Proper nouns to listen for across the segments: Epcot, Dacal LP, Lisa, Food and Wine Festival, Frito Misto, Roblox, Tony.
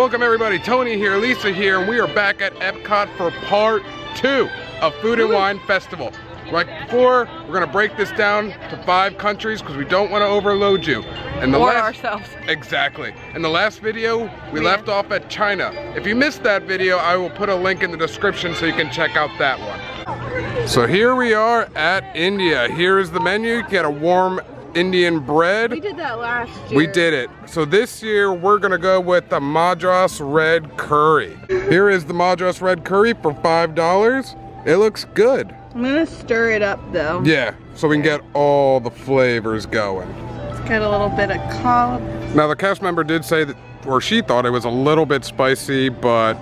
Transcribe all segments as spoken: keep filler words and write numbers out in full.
Welcome everybody, Tony here, Lisa here, and we are back at Epcot for part two of Food and Wine Festival. Like before, we're gonna break this down to five countries because we don't want to overload you. And the or last, ourselves. Exactly. In the last video, we yeah. left off at China. If you missed that video, I will put a link in the description so you can check out that one. So here we are at India. Here is the menu. You get a warm Indian bread. We did that last year. We did it. So this year we're gonna go with the Madras red curry. Here is the Madras red curry for five dollars. It looks good. I'm gonna stir it up though. Yeah, so we can get all the flavors going. Let's get a little bit of column. Now the cast member did say that, or she thought it was a little bit spicy, but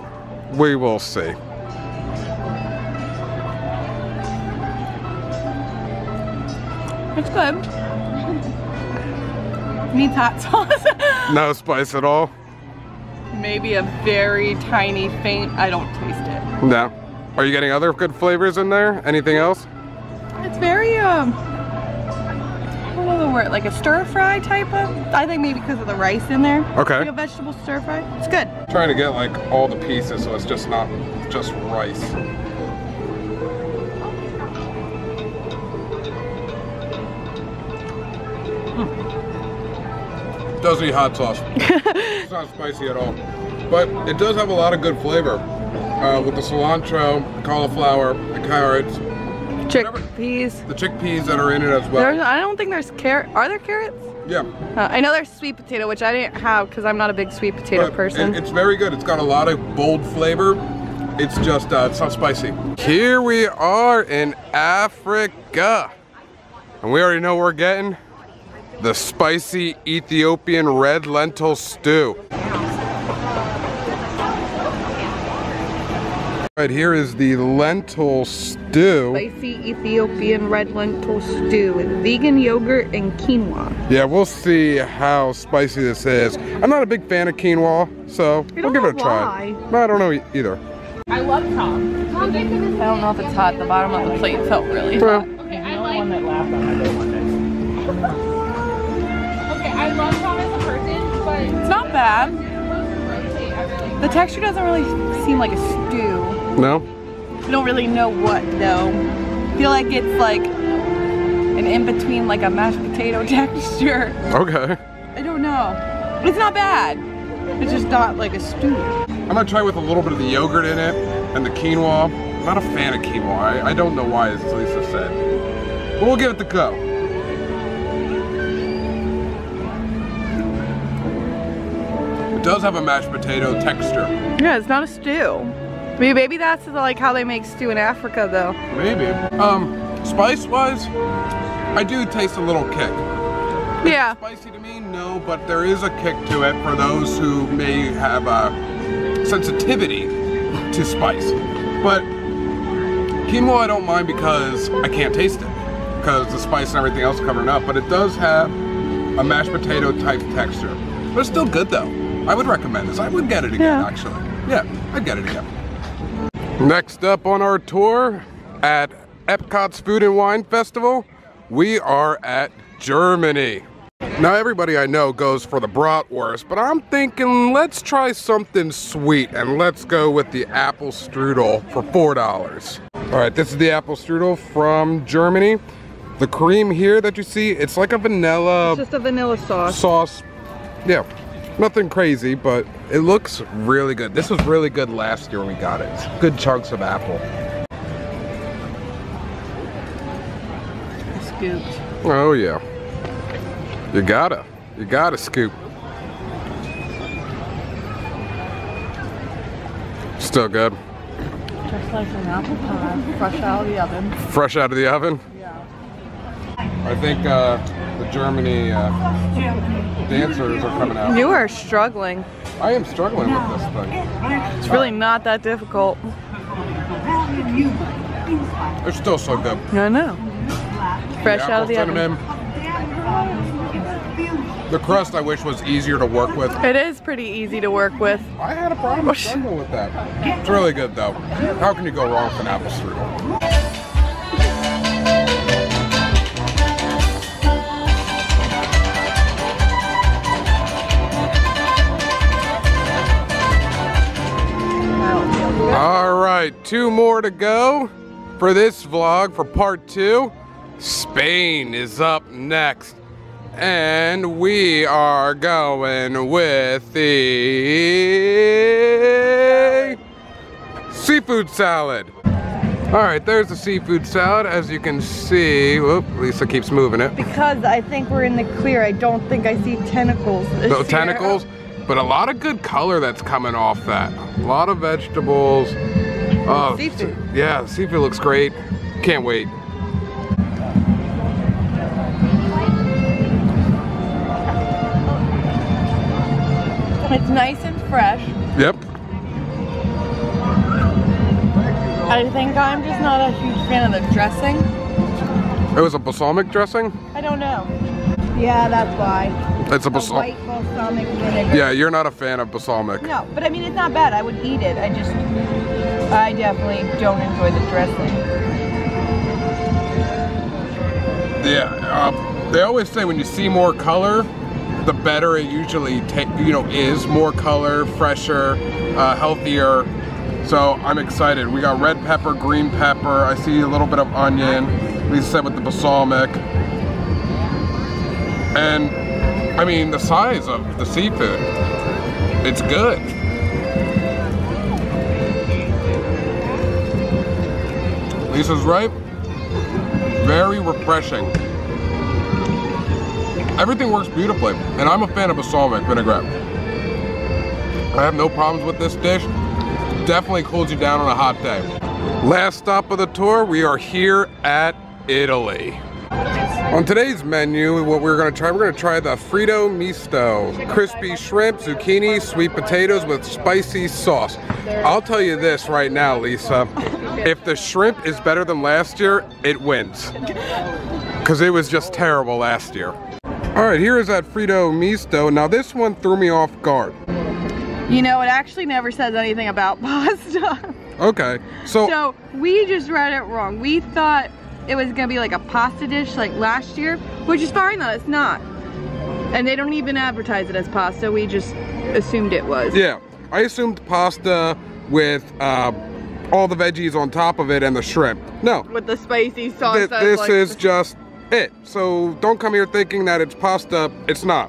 we will see. It's good. Needs hot sauce. No spice at all? Maybe a very tiny faint, I don't taste it. No. Are you getting other good flavors in there? Anything else? It's very, um, I don't know the word, like a stir fry type of, I think maybe because of the rice in there. Okay. Like a vegetable stir fry, it's good. I'm trying to get like all the pieces so it's just not just rice. It does need hot sauce. It's not spicy at all. But it does have a lot of good flavor. Uh, with the cilantro, the cauliflower, the carrots. Chickpeas. The chickpeas that are in it as well. There's, I don't think there's carrots. Are there carrots? Yeah. Uh, I know there's sweet potato, which I didn't have because I'm not a big sweet potato but person. It, it's very good. It's got a lot of bold flavor. It's just, uh, it's not spicy. Here we are in Africa. And we already know what we're getting. The spicy Ethiopian red lentil stew. Right here is the lentil stew. Spicy Ethiopian red lentil stew with vegan yogurt and quinoa. Yeah, we'll see how spicy this is. I'm not a big fan of quinoa, so we'll give it a try. I don't know either. I love top. I don't know if it's hot. The bottom of the plate felt really hot. Okay, I like one that laughed on my day one day. I love Tom as a person, but it's not bad. The texture doesn't really seem like a stew. No. I don't really know what though. I feel like it's like an in-between, like a mashed potato texture. Okay. I don't know. It's not bad. It's just not like a stew. I'm gonna try with a little bit of the yogurt in it and the quinoa. I'm not a fan of quinoa. I, I don't know why, as Lisa said. But we'll give it the go. Does have a mashed potato texture. Yeah, it's not a stew. I mean, maybe that's like how they make stew in Africa though. Maybe. Um, spice wise, I do taste a little kick. Yeah. Is it spicy to me? No, but there is a kick to it for those who may have a sensitivity to spice. But quinoa I don't mind because I can't taste it because the spice and everything else covering up, but it does have a mashed potato type texture. But it's still good though. I would recommend this. I would get it again, yeah. actually. Yeah, I'd get it again. Next up on our tour at Epcot's Food and Wine Festival, we are at Germany. Now everybody I know goes for the bratwurst, but I'm thinking let's try something sweet and let's go with the apple strudel for four dollars. All right, this is the apple strudel from Germany. The cream here that you see, it's like a vanilla... It's just a vanilla sauce. Sauce, yeah. Nothing crazy, but it looks really good. This was really good last year when we got it. Good chunks of apple. I scooped. Oh yeah. You gotta. You gotta scoop. Still good. Just like an apple pie, fresh out of the oven. Fresh out of the oven? Yeah. I think uh, the Germany uh, dancers are coming out. You are struggling. I am struggling with this thing. It's really uh, not that difficult. They're still so good. I know. Fresh the out of the cinnamon. oven. The crust I wish was easier to work with. It is pretty easy to work with. I had a problem with struggling with that. It's really good though. How can you go wrong with an apple strudel? right, two more to go for this vlog for part two. Spain is up next. And we are going with the seafood salad. All right, there's the seafood salad. As you can see, whoop, Lisa keeps moving it. Because I think we're in the clear. I don't think I see tentacles this No tentacles, year. But a lot of good color that's coming off that. A lot of vegetables. Oh, seafood. Yeah, seafood looks great. Can't wait. It's nice and fresh. Yep. I think I'm just not a huge fan of the dressing. It was a balsamic dressing? I don't know. Yeah, that's why. It's a, bals a white balsamic vinegar. Yeah, you're not a fan of balsamic. No, but I mean, it's not bad. I would eat it. I just, I definitely don't enjoy the dressing. Yeah, uh, they always say when you see more color, the better it usually, you know, is more color, fresher, uh, healthier. So I'm excited. We got red pepper, green pepper. I see a little bit of onion. Lisa said with the balsamic. And I mean, the size of the seafood, it's good. Lisa's right. Very refreshing. Everything works beautifully, and I'm a fan of balsamic vinaigrette. I have no problems with this dish. Definitely cools you down on a hot day. Last stop of the tour, we are here at Italy. On today's menu, what we're gonna try, we're gonna try the Frito Misto. Crispy shrimp, zucchini, sweet potatoes with spicy sauce. I'll tell you this right now, Lisa. If the shrimp is better than last year, it wins. Because it was just terrible last year. All right, here is that Frito Misto. Now this one threw me off guard. You know, it actually never says anything about pasta. Okay, so. So we just read it wrong. We thought it was gonna be like a pasta dish like last year, which is fine though, it's not. And they don't even advertise it as pasta. We just assumed it was. Yeah, I assumed pasta with uh, all the veggies on top of it and the shrimp. No. With the spicy sauce. Th this like is just it. So don't come here thinking that it's pasta. It's not.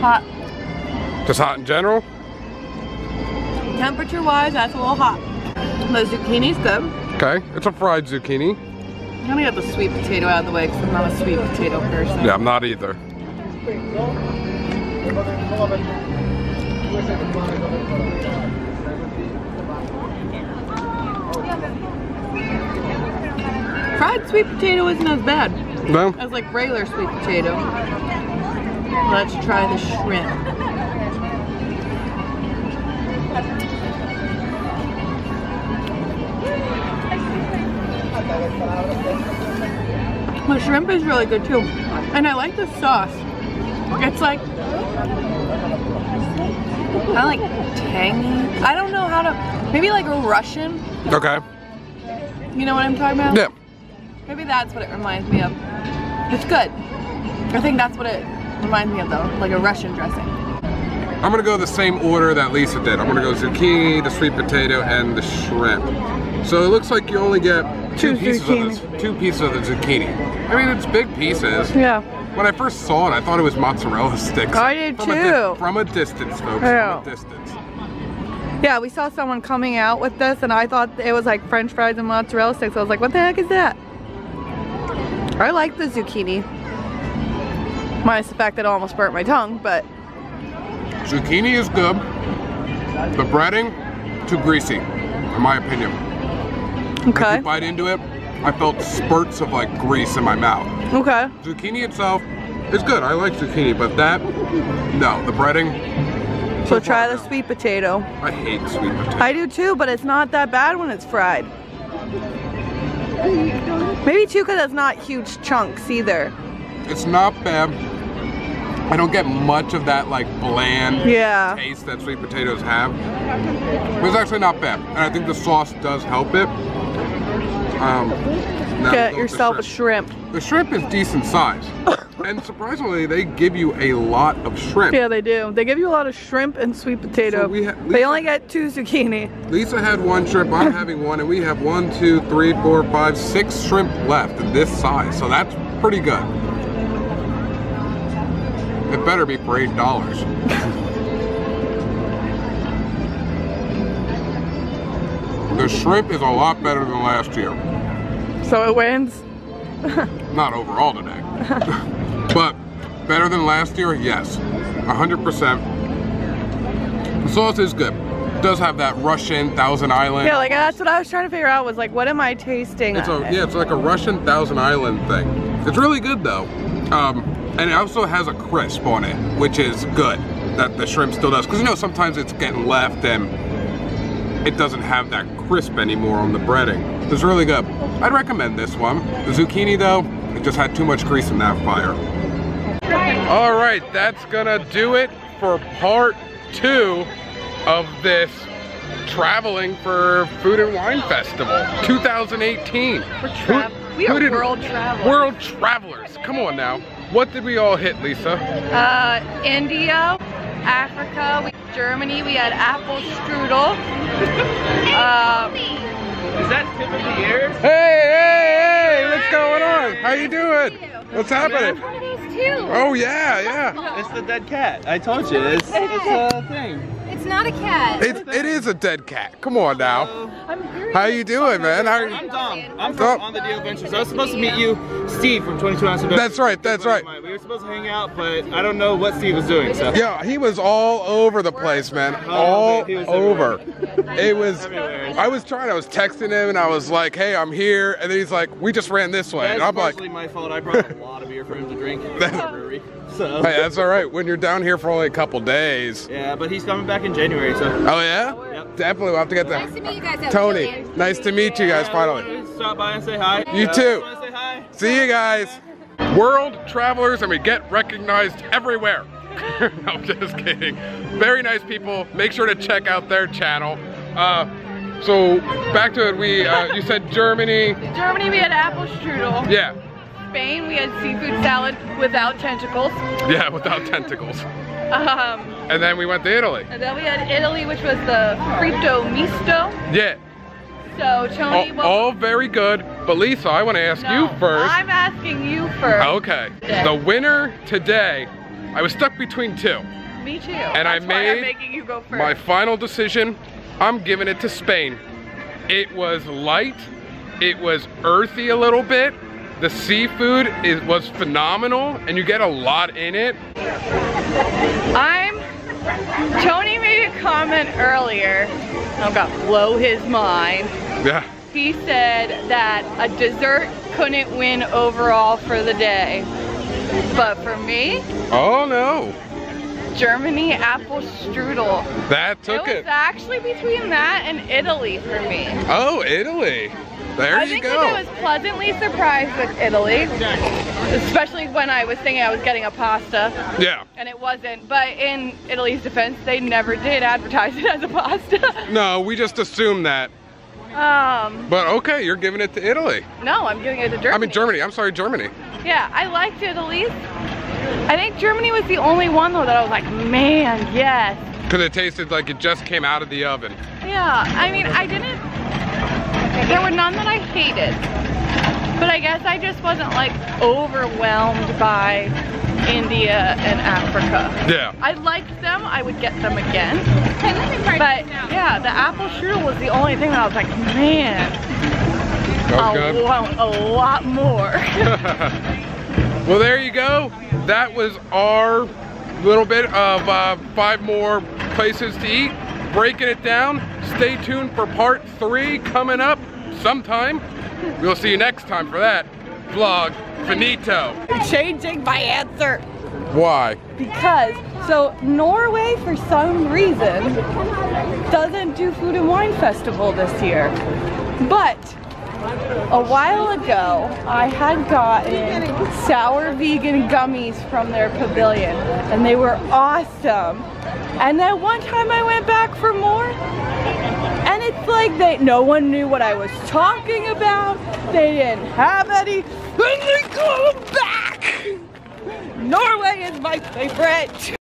Hot. Just hot in general? Temperature wise, that's a little hot. The zucchini's good. Okay, it's a fried zucchini. I'm gonna get the sweet potato out of the way because I'm not a sweet potato person. Yeah, I'm not either. Fried sweet potato isn't as bad. No. As like regular sweet potato. Let's try the shrimp. The shrimp is really good too. And I like the sauce. It's like kind of like tangy. I don't know how to, maybe like a Russian. Okay. You know what I'm talking about? Yeah. Maybe that's what it reminds me of. It's good. I think that's what it reminds me of though, like a Russian dressing. I'm gonna go the same order that Lisa did. I'm gonna go zucchini, the sweet potato, and the shrimp. So it looks like you only get two, two pieces zucchini. of this, two pieces of the zucchini. I mean, it's big pieces. Yeah. When I first saw it, I thought it was mozzarella sticks. I did from too. A from a distance, folks. Yeah. From a distance. Yeah, we saw someone coming out with this, and I thought it was like French fries and mozzarella sticks. I was like, what the heck is that? I like the zucchini. Minus the fact that it almost burnt my tongue, but. Zucchini is good. The breading, too greasy, in my opinion. Okay. If you bite into it, I felt spurts of like grease in my mouth. Okay. Zucchini itself is good. I like zucchini, but that, no, the breading. So try the sweet potato. I hate sweet potato. I do too, but it's not that bad when it's fried. Maybe too because it's not huge chunks either. It's not bad. I don't get much of that like bland yeah. taste that sweet potatoes have. But it's actually not bad. And I think the sauce does help it. Um, Now, get yourself a shrimp. The shrimp is decent size. And surprisingly, they give you a lot of shrimp. Yeah, they do. They give you a lot of shrimp and sweet potato. So we ha Lisa, they only got two zucchini. Lisa had one shrimp, I'm having one, and we have one, two, three, four, five, six shrimp left in this size. So that's pretty good. It better be for eight dollars. The shrimp is a lot better than last year. So it wins? Not overall today. But better than last year, yes. one hundred percent. The sauce is good. It does have that Russian Thousand Island. Yeah, like that's what I was trying to figure out was like, what am I tasting? It's a, yeah, it's like a Russian Thousand Island thing. It's really good though. Um, and it also has a crisp on it, which is good that the shrimp still does. Because you know, sometimes it's getting left and it doesn't have that crisp anymore on the breading. It's really good. I'd recommend this one. The zucchini though, it just had too much grease in that fire. All right, that's gonna do it for part two of this traveling for Food and Wine Festival two thousand eighteen. We're We are world travelers. World travelers, come on now. What did we all hit, Lisa? Uh, India, Africa, we Germany, we had apple strudel. Um, Is that tip of the year? Hey, hey, hey! What's going on? How you doing? What's happening? Oh yeah, yeah. It's the dead cat. I told you, it's, it's a thing. It's not a cat. It's, it is a dead cat. Come on now. How you doing, man? How are you? I'm Dom. I'm from On the Deal Ventures. I was supposed to meet you, Steve, from twenty-two ounce Adventures. That's right. That's right. We were supposed to hang out, but I don't know what Steve was doing. So. Yeah, he was all over the place, man. All over. It was. I was trying. I was texting him, and I was like, "Hey, I'm here," and then he's like, "We just ran this way." And I'm like, "That's my fault. I brought a lot of beer for him to drink." So. Hey, that's all right. When you're down here for only a couple days. Yeah, but he's coming back in January, so. Oh yeah? Yep. Definitely. We'll have to get that. Nice to meet you guys. Tony, nice, nice to meet you guys. Finally. Stop by and say hi. You uh, too. Say hi. See you guys. World travelers, and we get recognized everywhere. No, I'm just kidding. Very nice people. Make sure to check out their channel. Uh, so back to it. We uh, you said Germany. Germany, we had apple strudel. Yeah. Spain, we had seafood salad without tentacles. Yeah, without tentacles. um, and then we went to Italy. And then we had Italy, which was the Frito Misto. Yeah. So, Tony, all, all very good. But Lisa, I want to ask no, you first. I'm asking you first. Okay. Today. The winner today, I was stuck between two. Me too. And That's I made why I'm making you go first. My final decision. I'm giving it to Spain. It was light. It was earthy a little bit. The seafood is, was phenomenal, and you get a lot in it. I'm, Tony made a comment earlier, I'm gonna blow his mind. Yeah. He said that a dessert couldn't win overall for the day. But for me? Oh no. Germany apple strudel. That took it. It was actually between that and Italy for me. Oh, Italy. There you go. I think I was pleasantly surprised with Italy, especially when I was thinking I was getting a pasta. Yeah. And it wasn't, but in Italy's defense, they never did advertise it as a pasta. No, we just assumed that. Um. But okay, you're giving it to Italy. No, I'm giving it to Germany. I mean Germany, I'm sorry, Germany. Yeah, I liked Italy. I think Germany was the only one though that I was like, man, yes. Because it tasted like it just came out of the oven. Yeah, I mean, I didn't. There were none that I hated, but I guess I just wasn't like overwhelmed by India and Africa. Yeah. I liked them, I would get them again, but yeah, the apple strudel was the only thing that I was like, man, I want a lot more. Well, there you go. That was our little bit of uh, five more places to eat. Breaking it down. Stay tuned for part three coming up sometime. We'll see you next time for that vlog. Finito. I'm changing my answer. Why? Because, so Norway for some reason doesn't do Food and Wine Festival this year. But a while ago, I had gotten sour vegan gummies from their pavilion and they were awesome. And that one time I went back for more, and it's like they no one knew what I was talking about. They didn't have any, and they go back. Norway is my favorite.